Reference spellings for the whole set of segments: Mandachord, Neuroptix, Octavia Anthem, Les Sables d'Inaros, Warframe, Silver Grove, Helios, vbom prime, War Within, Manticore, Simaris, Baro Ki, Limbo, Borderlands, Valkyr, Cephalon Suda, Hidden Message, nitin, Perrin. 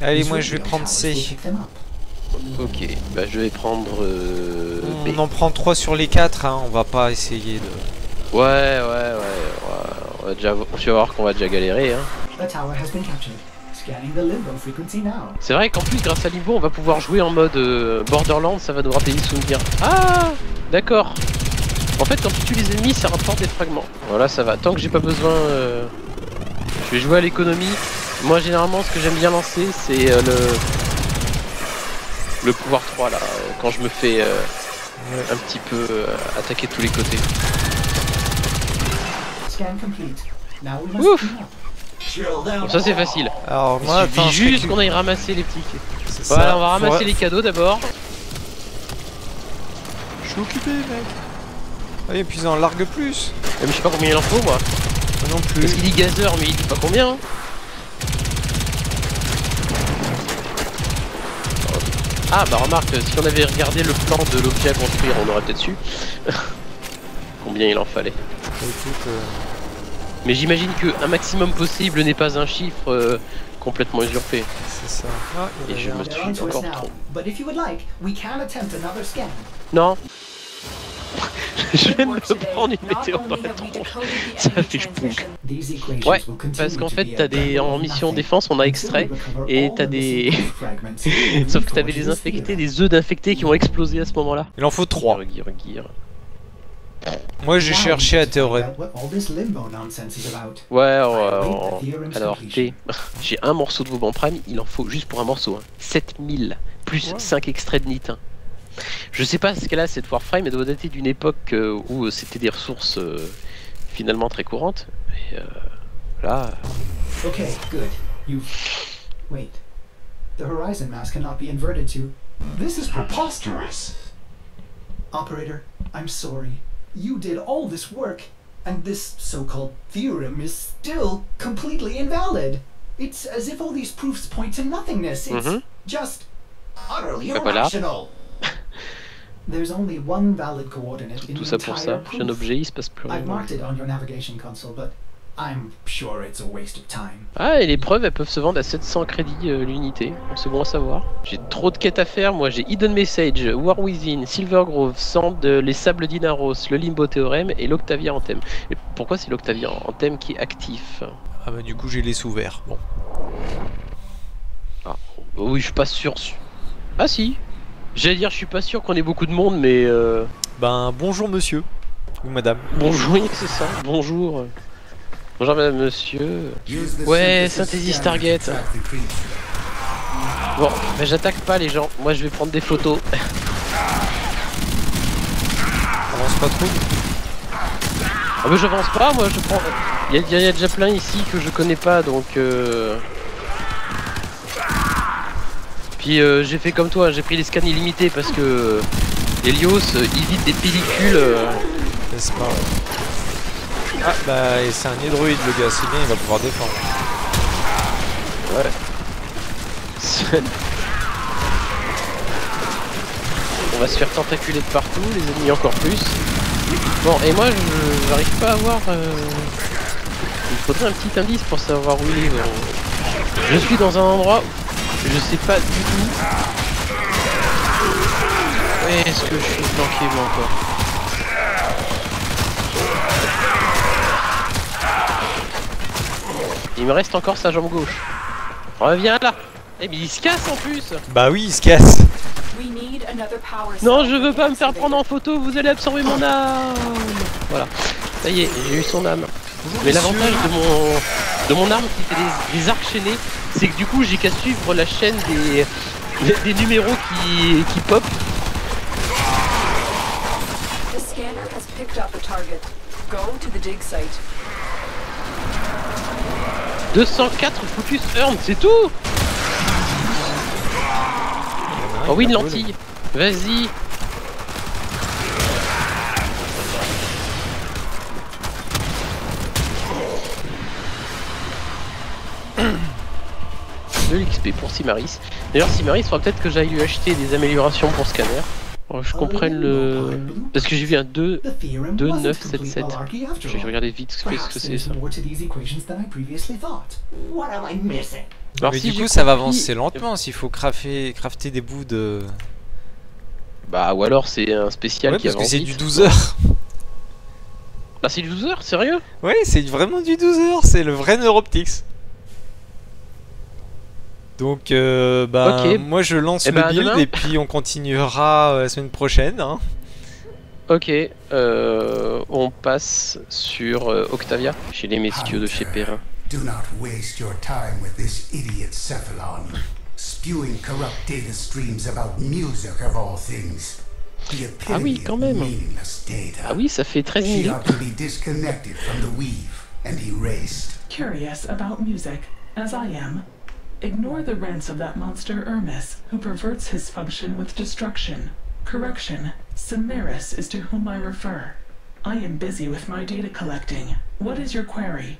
Allez, moi je vais prendre C. Ok, bah je vais prendre B. On en prend 3 sur les 4, hein. On va pas essayer de... Ouais, on va voir qu'on va déjà galérer, hein. C'est vrai qu'en plus, grâce à Limbo, on va pouvoir jouer en mode Borderlands, ça va nous rappeler des souvenirs. Ah, d'accord. En fait, quand tu tues les ennemis, ça rapporte des fragments. Voilà, ça va. Tant que j'ai pas besoin... Je vais jouer à l'économie. Moi, généralement, ce que j'aime bien lancer, c'est le pouvoir 3, là. Quand je me fais un petit peu attaquer de tous les côtés. Ouf. Bon, ça, c'est facile. Alors, moi, il suffit juste qu'on aille ramasser les petits... Voilà, ça. On va ramasser les cadeaux, d'abord. Je suis occupé, mec. Allez, et puis ils en larguent plus. Mais je sais pas combien il en faut, moi. Non plus. Parce qu'il dit gazeur, mais il dit pas combien. Hein. Ah, bah remarque, si on avait regardé le plan de l'objet à construire, on aurait peut-être su combien il en fallait. Écoute, mais j'imagine qu'un maximum possible n'est pas un chiffre complètement usurpé. C'est ça. Ah, et je me suis encore trop. Non. Je viens de me prendre une météore dans la tronche. Ça fait chpouk. Ouais, parce qu'en fait, t'as des... En mission défense, on a extrait, et t'as des... Sauf que t'avais des infectés, des œufs d'infectés qui ont explosé à ce moment-là. Il en faut 3. Moi, j'ai cherché à théorie. Ouais, alors, j'ai un morceau de vbom prime, il en faut juste pour un morceau. Hein. 7000, plus 5 extraits de nitin. Je sais pas ce qu'elle a cette Warframe, elle doit dater d'une époque où c'était des ressources finalement très courantes. Et là... Ok, good. You... Wait. The horizon mass cannot be inverted to... This is preposterous. Operator, I'm sorry. You did all this work, and this so-called theorem is still completely invalid. It's as if all these proofs point to nothingness. It's just utterly irrational. There's only one valid coordinate in the entire proof. Tout ça pour ça, j'ai un objet, il se passe plus rien. I've marked it on your navigation console, but I'm sure it's a waste of time. Ah, et les preuves, elles peuvent se vendre à 700 crédits l'unité. C'est bon à savoir. J'ai trop de quêtes à faire, moi. J'ai Hidden Message, War Within, Silver Grove, Les Sables d'Inaros, le Limbo Théorème et l'Octavia Anthem. Et pourquoi c'est l'Octavia Anthem qui est actif? Ah bah du coup, j'ai les sous-verts, bon. Ah, oui, je suis pas sûr. Ah si. J'allais dire, je suis pas sûr qu'on ait beaucoup de monde, mais... Ben, bonjour monsieur. Ou madame. Bonjour, c'est ça. Bonjour. Bonjour madame, monsieur. Ouais, Synthesis Target. Bon, ben j'attaque pas les gens. Moi, je vais prendre des photos. Avance pas trop. Ah ben, j'avance pas, moi, je prends... Il y a déjà plein ici que je connais pas, donc... Puis j'ai fait comme toi, j'ai pris les scans illimités parce que Helios évite des pellicules. C'est pas... Ah bah c'est un hydroïde le gars, c'est bien, il va pouvoir défendre. Ouais. On va se faire tentaculer de partout, les ennemis encore plus. Bon, et moi je n'arrive pas à avoir... Il faudrait un petit indice pour savoir où il est. Je suis dans un endroit... Je sais pas du tout. Est-ce que je suis flanqué moi encore? Il me reste encore sa jambe gauche. Reviens là. Eh mais il se casse en plus. Bah oui il se casse. Non je veux pas me faire prendre en photo, vous allez absorber mon âme. Voilà. Ça y est, j'ai eu son âme. Mais l'avantage de mon arme qui fait des arcs chaînés, c'est que du coup j'ai qu'à suivre la chaîne des numéros qui pop. « 204 focus earn, c'est tout !» Oh oui, une lentille. Vas-y. De l'XP pour Simaris. D'ailleurs Simaris, il faudra peut-être que j'aille lui acheter des améliorations pour scanner. Alors, je comprenne le... Parce que j'ai vu un 2, 9, 7, 7. J'ai regardé vite ce que c'est ça. Alors, mais si du coup ça va avancer lentement s'il faut crafter des bouts de... Bah ou alors c'est un spécial qui avance parce que c'est du 12 heures. Bah c'est du 12 heures, sérieux? Ouais, c'est vraiment du 12 heures, c'est le vrai Neuroptix. Donc bah okay. Moi je lance le build demain. Et puis on continuera la semaine prochaine hein. Ok, on passe sur Octavia, chez les messieurs de chez Perrin. Do not waste your time with this idiot Cephalon, spewing corrupt data streams about music of all things. Ah oui, quand même. Ah oui, ça fait 13 minutes. Disconnected from the weave and erased. Curious about music, as I am. Ignore the rants of that monster Hermes, who perverts his function with destruction. Correction, Simaris is to whom I refer. I am busy with my data collecting. What is your query?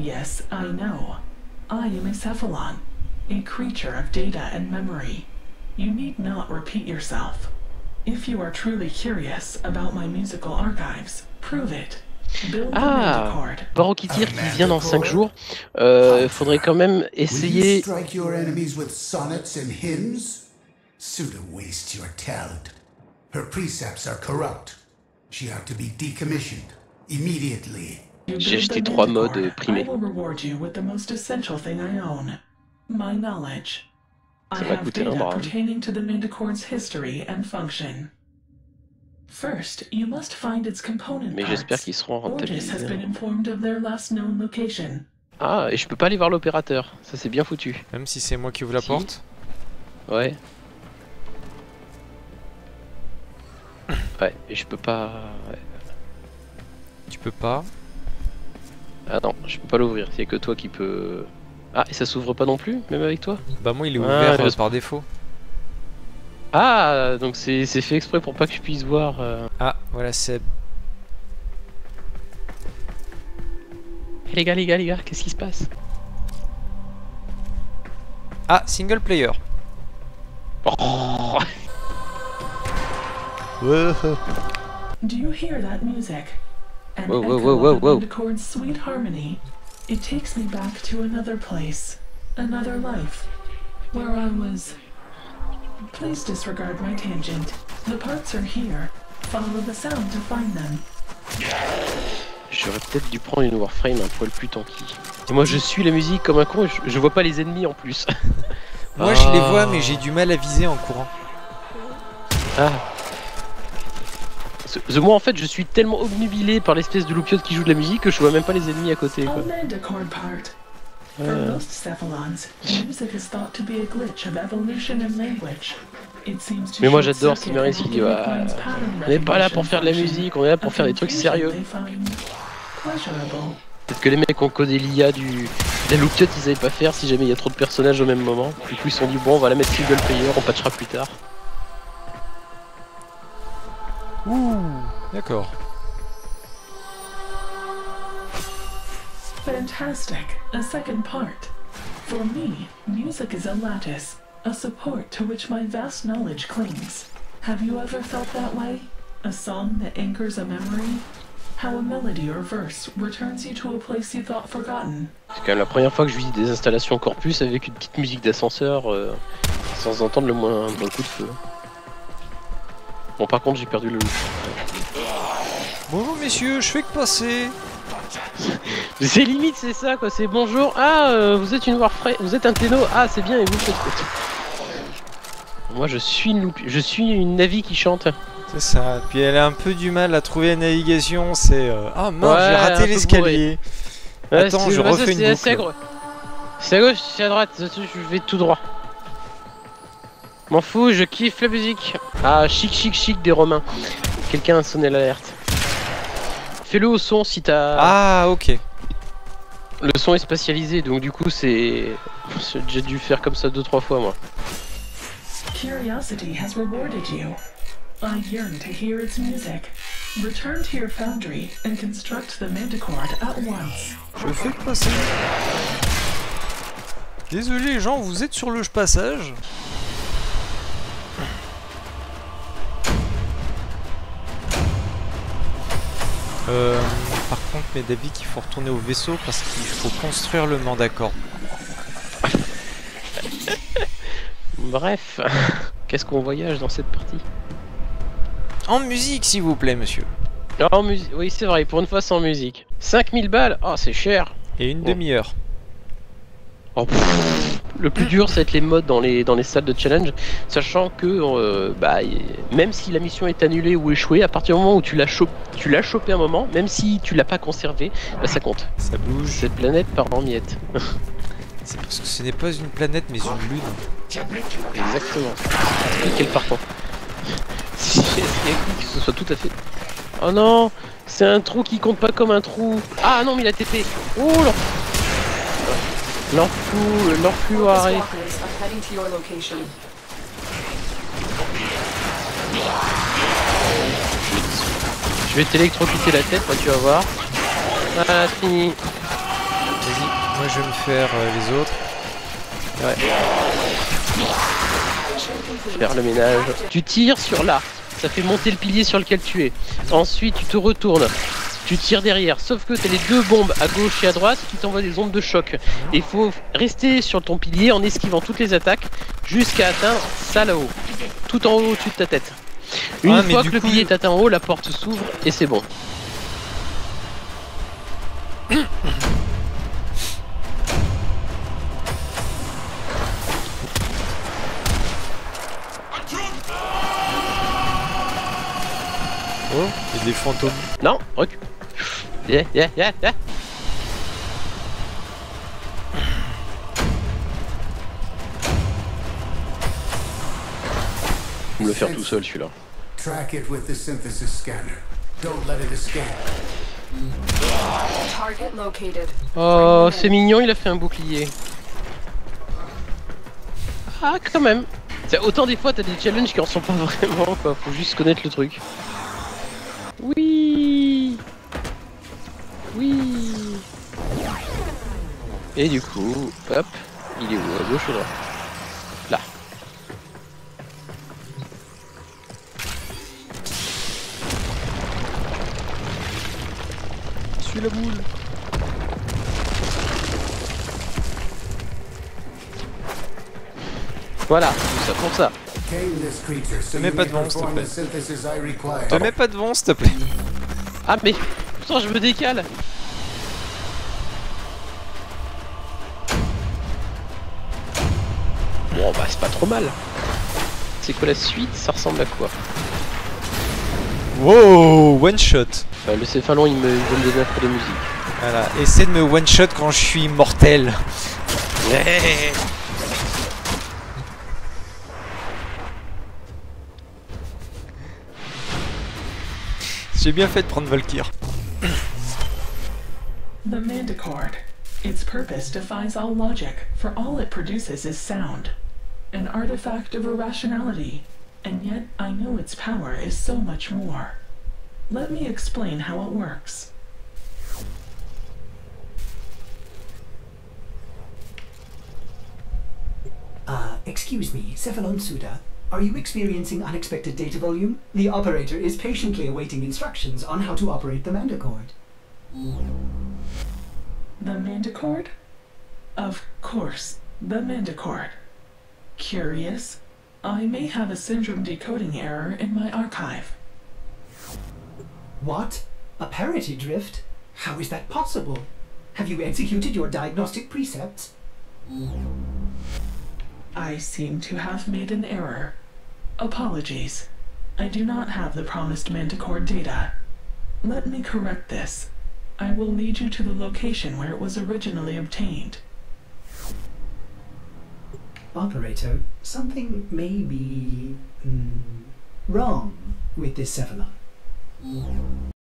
Yes, I know. I am a Cephalon, a creature of data and memory. You need not repeat yourself. If you are truly curious about my musical archives, prove it. Ah, Baro Ki qui vient dans 5 jours. Faudrait quand même essayer. J'ai acheté 3 modes primés. Ça va coûter un bras. First, you must find its component parts. Mais j'espère qu'ils seront rentabilisés. Ah, et je peux pas aller voir l'opérateur. Ça c'est bien foutu. Même si c'est moi qui ouvre la porte. Ouais. Ouais, et je peux pas... Ouais. Tu peux pas? Ah non, je peux pas l'ouvrir. Il y a que toi qui peux... Ah, et ça s'ouvre pas non plus, même avec toi? Bah moi il est ouvert par défaut. Ah, donc c'est fait exprès pour pas que je puisse voir. Ah, voilà Seb. Hey, les gars, qu'est-ce qui se passe? Ah, single player. Oh. Do you hear that music? An echo of Manticore's sweet harmony. It takes me back to another place, another life, where I was. Please disregard my tangent. The parts are here. Follow the sound to find them. J'aurais peut-être dû prendre une Warframe un poil plus tanky. Et moi je suis la musique comme un con et je vois pas les ennemis en plus. Moi je les vois mais j'ai du mal à viser en courant. Ah. Moi en fait je suis tellement obnubilé par l'espèce de loupiote qui joue de la musique que je vois même pas les ennemis à côté quoi. For most Cephalons, music is thought to be a glitch of evolution and language. It seems to be. Mais moi j'adore Simaris qui dit on n'est pas là pour faire de la musique, on est là pour faire des trucs sérieux. Peut-être que les mecs ont codé l'IA du la lookcut ils savaient pas faire si jamais il y a trop de personnages au même moment. Du coup ils se sont dit bon on va la mettre single player, on patchera plus tard. Ouh, d'accord. Fantastic, a second part. For me, music is a lattice, a support to which my vast knowledge clings. Have you ever felt that way? A song that anchors a memory? How a melody or verse returns you to a place you thought forgotten. C'est quand même la première fois que je visite des installations corpus avec une petite musique d'ascenseur sans entendre le moindre coup de feu. Bon par contre j'ai perdu le loup. Bonjour messieurs, je fais que passer. C'est limite, c'est ça quoi, c'est bonjour. Ah, vous êtes une Warframe, vous êtes un téno. Ah, c'est bien, et vous faites quoi? Moi je suis une loupe, je suis une Navi qui chante. C'est ça, puis elle a un peu du mal à trouver la navigation. C'est ah mince, ouais, j'ai raté l'escalier. Ouais, attends, je refais une boucle. C'est à gauche, c'est à droite, je vais tout droit. M'en fous, je kiffe la musique. Ah, chic des Romains. Quelqu'un a sonné l'alerte. Fais-le au son si t'as... Ah ok. Le son est spatialisé donc du coup c'est... J'ai dû faire comme ça 2-3 fois moi. Curiosity has rewarded you. I yearn to hear its music. Return to your foundry and construct the Mandachord at once. Je fais passer. Désolé les gens, vous êtes sur le passage. Par contre, mes d'avis qu'il faut retourner au vaisseau parce qu'il faut construire le Mandachord. Bref, qu'est-ce qu'on voyage dans cette partie? En musique, s'il vous plaît, monsieur. En musique, oui, c'est vrai, pour une fois, sans musique. 5000 balles, oh, c'est cher. Et une demi-heure. Oh, le plus dur, c'est les modes dans les salles de challenge, sachant que même si la mission est annulée ou échouée, à partir du moment où tu l'as chopé un moment, même si tu l'as pas conservé, bah, ça compte. Ça bouge. Cette planète part en miettes. C'est parce que ce n'est pas une planète, mais une lune. Exactement. Quel partant. Si que ce soit tout à fait. Oh non, c'est un trou qui compte pas comme un trou. Ah non, mais il a TP. Oh là. L'enflou arrête. Je vais t'électrocuter la tête, moi tu vas voir. Ah, c'est fini. Vas-y, moi je vais me faire les autres. Ouais. Faire le ménage. Tu tires sur l'arc, ça fait monter le pilier sur lequel tu es. Ensuite, tu te retournes. Tu tires derrière, sauf que t'as les deux bombes à gauche et à droite qui t'envoient des ondes de choc. Et il faut rester sur ton pilier en esquivant toutes les attaques jusqu'à atteindre ça là-haut. Tout en haut au-dessus de ta tête. Une fois que le pilier est atteint en haut, la porte s'ouvre et c'est bon. Oh, il y a des fantômes. Non, recule. Yeah. Faut me le faire tout seul celui-là. Track it with the synthesis scanner. Don't let it escape. Target located. Oh, c'est mignon, il a fait un bouclier. Ah, quand même. Autant des fois t'as des challenges qui en sont pas vraiment quoi, faut juste connaître le truc. Oui. Et du coup, hop, il est où? À gauche ou à droite? Là. Suis la boule. Voilà, tout ça pour ça. Te mets pas devant, s'il te plaît. Te mets pas devant, s'il te plaît. Ah mais, putain, je me décale. Bon bah c'est pas trop mal. C'est quoi la suite? Ça ressemble à quoi? Wow, one shot. Enfin, le Cephalon il me donne un peu de musique. Voilà, essaie de me one shot quand je suis immortel. Ouais. J'ai bien fait de prendre Valkyr. The Manticore. Its purpose defies all logic, for all it produces is sound. An artifact of irrationality, and yet I know its power is so much more. Let me explain how it works. Excuse me, Cephalon Suda. Are you experiencing unexpected data volume? The operator is patiently awaiting instructions on how to operate the Mandachord. The Mandachord? Of course, the Mandachord. Curious? I may have a syndrome decoding error in my archive. What? A parity drift? How is that possible? Have you executed your diagnostic precepts? I seem to have made an error. Apologies. I do not have the promised Manticore data. Let me correct this. I will lead you to the location where it was originally obtained. Operator, something may be wrong with this Cephalon.